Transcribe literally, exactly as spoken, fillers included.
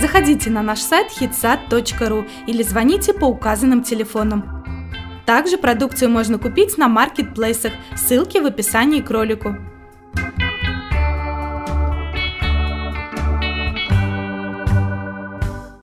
Заходите на наш сайт хит сад точка ру или звоните по указанным телефонам. Также продукцию можно купить на маркетплейсах, ссылки в описании к ролику.